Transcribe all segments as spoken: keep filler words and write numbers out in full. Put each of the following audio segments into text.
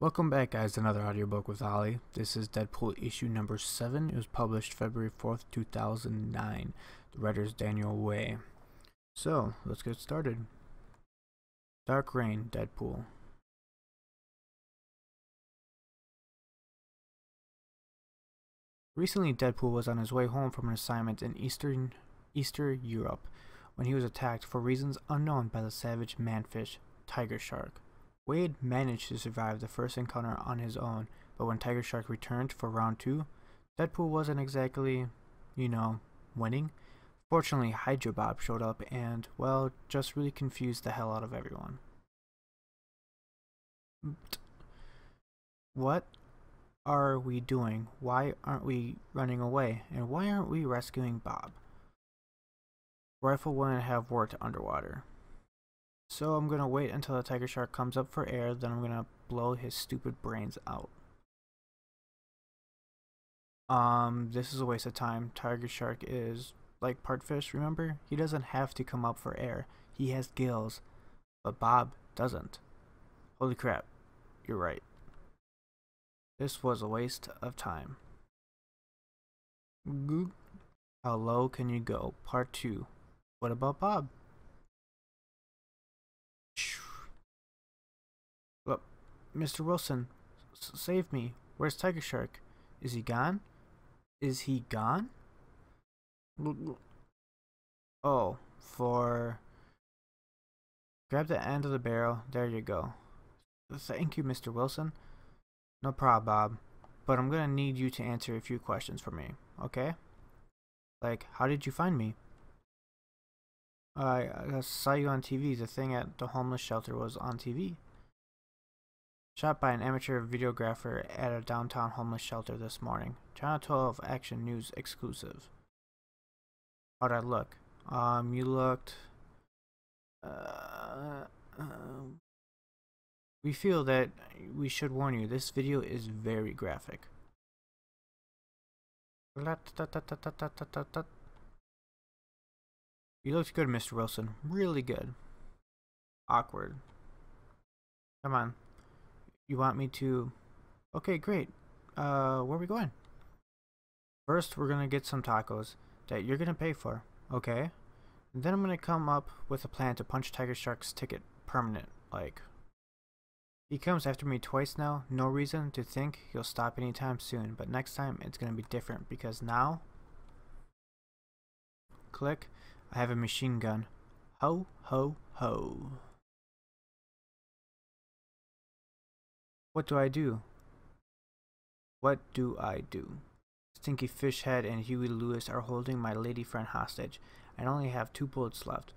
Welcome back, guys, to another audiobook with Ollie. This is Deadpool issue number seven. It was published February fourth, two thousand nine. The writer's Daniel Way. So, let's get started. Dark Reign, Deadpool. Recently, Deadpool was on his way home from an assignment in Eastern, Eastern Europe when he was attacked for reasons unknown by the savage manfish, Tiger Shark. Wade managed to survive the first encounter on his own, but when Tiger Shark returned for round two, Deadpool wasn't exactly, you know, winning. Fortunately, Hydra Bob showed up and, well, just really confused the hell out of everyone. What are we doing? Why aren't we running away? And why aren't we rescuing Bob? Rifle wouldn't have worked underwater. So I'm going to wait until the Tiger Shark comes up for air, then I'm going to blow his stupid brains out. Um, this is a waste of time. Tiger Shark is like part fish, remember? He doesn't have to come up for air. He has gills, but Bob doesn't. Holy crap, you're right. This was a waste of time. How low can you go? Part two. What about Bob? Mister Wilson, s save me. Where's Tiger Shark? Is he gone? Is he gone? Oh, for... Grab the end of the barrel. There you go. Thank you, Mister Wilson. No problem, Bob. But I'm gonna need you to answer a few questions for me, okay? Like, how did you find me? I, I saw you on T V. The thing at the homeless shelter was on T V. Shot by an amateur videographer at a downtown homeless shelter this morning. Channel twelve Action News exclusive. How'd I look? Um, you looked... Uh, uh, we feel that we should warn you, this video is very graphic. You looked good, Mister Wilson. Really good. Awkward. Come on. You want me to... Okay, great. Uh, where are we going? First, we're going to get some tacos that you're going to pay for, okay? And then I'm going to come up with a plan to punch Tiger Shark's ticket permanent, like. He comes after me twice now. No reason to think he'll stop anytime soon, but next time it's going to be different because now... Click. I have a machine gun. Ho, ho, ho. What do I do? What do I do? Stinky Fishhead and Huey Lewis are holding my lady friend hostage. I only have two bullets left.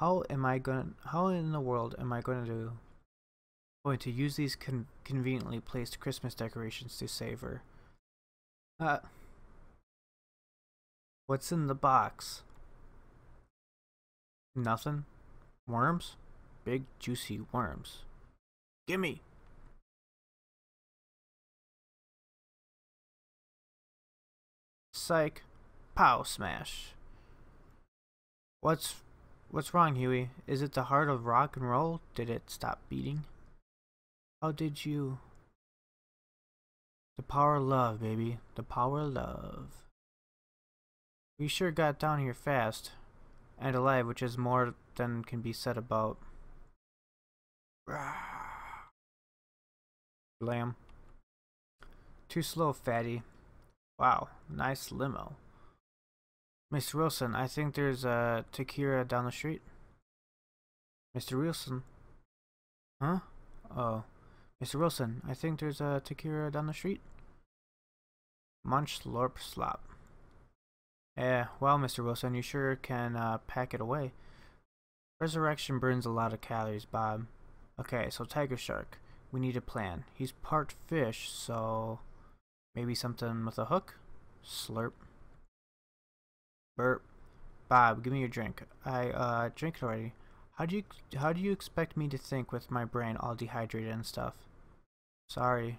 How am I gonna? How in the world am I gonna do? Going to use these con conveniently placed Christmas decorations to save her. Uh. What's in the box? Nothing. Worms. Big juicy worms. Gimme. Psych. Pow. Smash. What's what's wrong, Huey? Is it the heart of rock and roll? Did it stop beating? How did you... The power of love, baby. The power of love. We sure got down here fast and alive, which is more than can be said about... Blam. Too slow, fatty. Wow, nice limo. Mister Wilson, I think there's a tequila down the street. Mister Wilson? Huh? Oh. Mister Wilson, I think there's a tequila down the street. Munch Lorp Slop. Eh, well, Mister Wilson, you sure can uh, pack it away. Resurrection burns a lot of calories, Bob. Okay, so Tiger Shark. We need a plan. He's part fish, so... Maybe something with a hook? Slurp. Burp. Bob, give me your drink. I, uh, drink it already. How do you, how do you expect me to think with my brain all dehydrated and stuff? Sorry.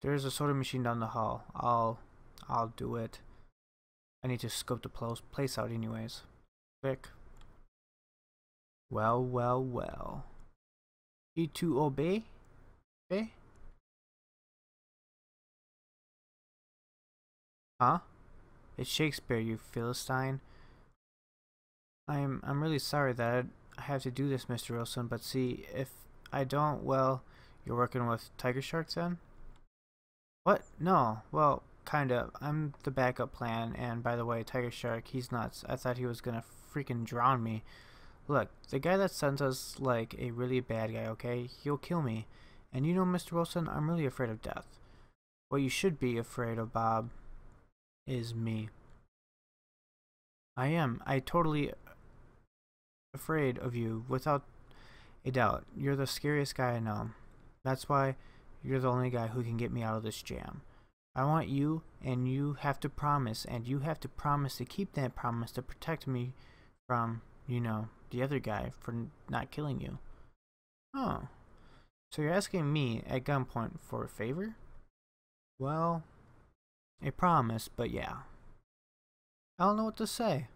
There's a soda machine down the hall. I'll, I'll do it. I need to scope the place out anyways. Quick. Well, well, well. E to obey? Okay. Huh? It's Shakespeare, you Philistine. I'm I'm really sorry that I have to do this, Mister Wilson, but see, if I don't, well, you're working with Tiger Shark then? What? No. Well, kind of. I'm the backup plan, and by the way, Tiger Shark, he's nuts. I thought he was gonna freaking drown me. Look, the guy that sends us, like, a really bad guy, okay? He'll kill me. And you know, Mister Wilson, I'm really afraid of death. What you should be afraid of, Bob, is me. I am. I totally afraid of you, without a doubt. You're the scariest guy I know. That's why you're the only guy who can get me out of this jam. I want you, and you have to promise, and you have to promise to keep that promise to protect me from, you know, the other guy for not killing you. Oh. So you're asking me at gunpoint for a favor? Well, a promise, but yeah. I don't know what to say.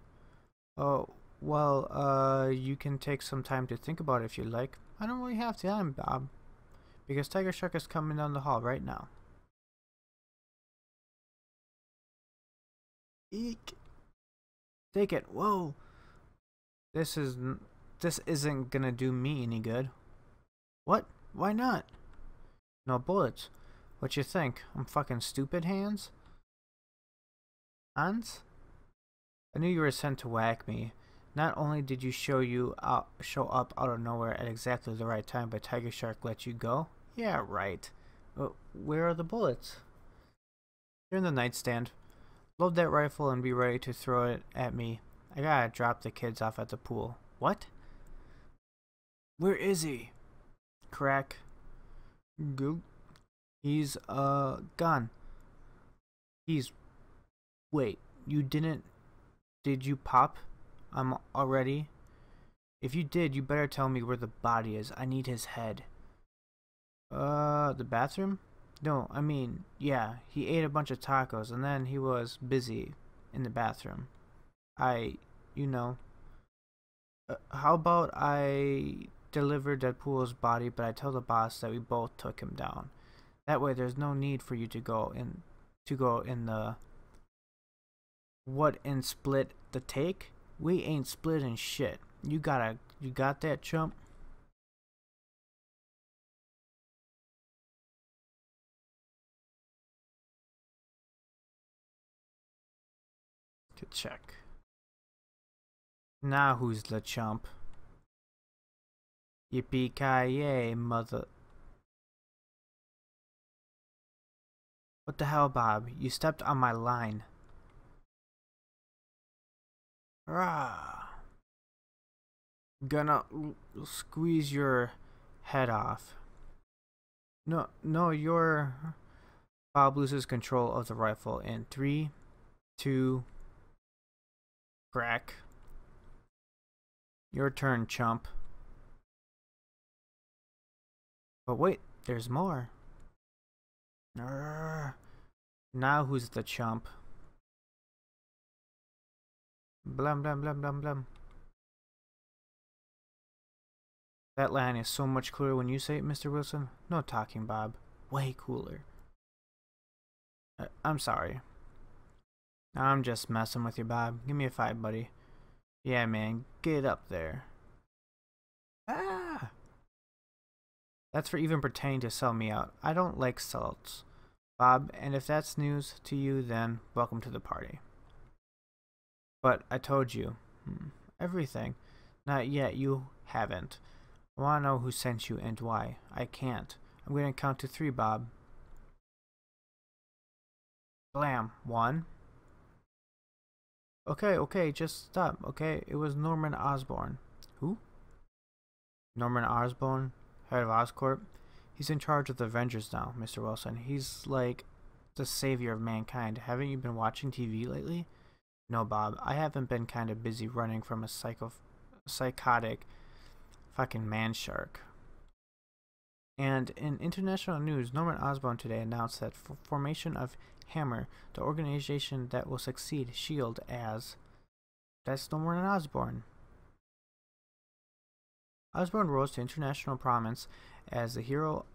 Oh, well, uh, you can take some time to think about it if you like. I don't really have time, Bob, because Tiger Shark is coming down the hall right now. Eek. Take it. Whoa. This is this isn't gonna do me any good. What? Why not? No bullets. What you think? I'm fucking stupid, Hans? Hans? I knew you were sent to whack me. Not only did you show you out, show up out of nowhere at exactly the right time, but Tiger Shark let you go? Yeah, right. But where are the bullets? They're in the nightstand. Load that rifle and be ready to throw it at me. I gotta drop the kids off at the pool. What? Where is he? Crack. Goop. He's, uh, gone. He's... Wait, you didn't... Did you pop? I'm already... If you did, you better tell me where the body is. I need his head. Uh, the bathroom? No, I mean, yeah, he ate a bunch of tacos, and then he was busy in the bathroom. I, you know... Uh, how about I... deliver Deadpool's body, but I tell the boss that we both took him down. That way there's no need for you to go in to go in the what and split the take? We ain't splitting shit. You gotta you got that, chump? Good check. Now who's the chump? Yippee-ki-yay, mother... What the hell, Bob? You stepped on my line. Rah! Gonna squeeze your head off. No, no, you're... Bob loses control of the rifle in three, two... Crack. Your turn, chump. But wait, there's more. Urgh. Now who's the chump? Blum blum blum blum blum. That line is so much cooler when you say it, Mister Wilson. No talking, Bob. Way cooler. Uh, I'm sorry. I'm just messing with you, Bob. Give me a five, buddy. Yeah, man. Get up there. Ah! That's for even pretending to sell me out. I don't like sellouts, Bob, and if that's news to you, then welcome to the party. But I told you. Everything. Not yet, you haven't. I want to know who sent you and why. I can't. I'm going to count to three, Bob. Blam. One. Okay, okay, just stop, okay? It was Norman Osborn. Who? Norman Osborn? Head of Oscorp. He's in charge of the Avengers now, Mister Wilson. He's like the savior of mankind. Haven't you been watching T V lately? No, Bob. I haven't been kind of busy running from a psycho psychotic fucking man shark. And in international news, Norman Osborn today announced that for formation of Hammer, the organization that will succeed S H I E L D as... That's Norman Osborn. Osborn rose to international prominence as the hero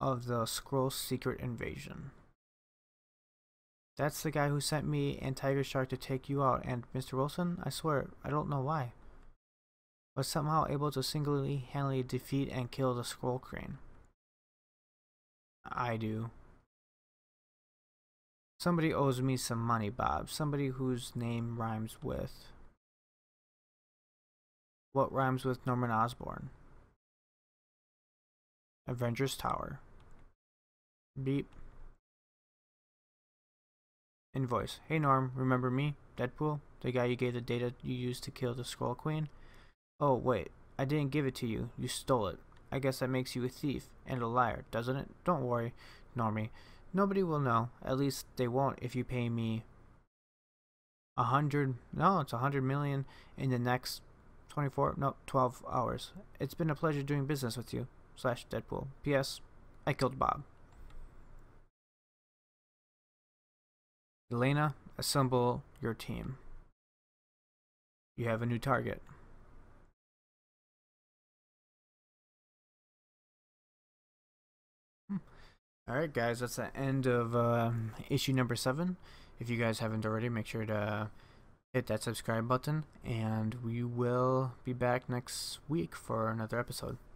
of the Skrull secret invasion. That's the guy who sent me and Tiger Shark to take you out, and Mister Wilson, I swear, I don't know why, was somehow able to single-handedly defeat and kill the Skrull Crane. I do. Somebody owes me some money, Bob. Somebody whose name rhymes with... What rhymes with Norman Osborn? Avengers Tower. Beep. Invoice. Hey Norm, remember me? Deadpool? The guy you gave the data you used to kill the Skrull Queen? Oh wait, I didn't give it to you. You stole it. I guess that makes you a thief and a liar, doesn't it? Don't worry, Normie. Nobody will know. At least they won't if you pay me a hundred no, it's a hundred million in the next twenty-four no twelve hours. It's been a pleasure doing business with you. Slash Deadpool. P S. I killed Bob. Elena, assemble your team. You have a new target. Hmm. Alright guys, that's the end of uh, issue number seven. If you guys haven't already, make sure to hit that subscribe button, and we will be back next week for another episode.